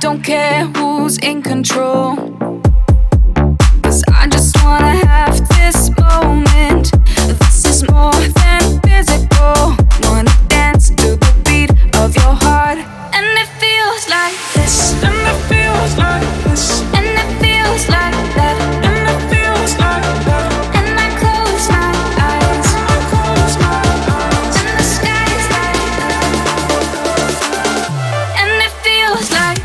Don't care who's in control, 'cause I just wanna have this moment. This is more than physical. Wanna dance to the beat of your heart. And it feels like this, and it feels like this, and it feels like that, and it feels like that. And I close my eyes, I close my eyes, and the sky is like that. And it feels like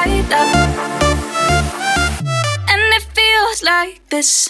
like up, and it feels like this.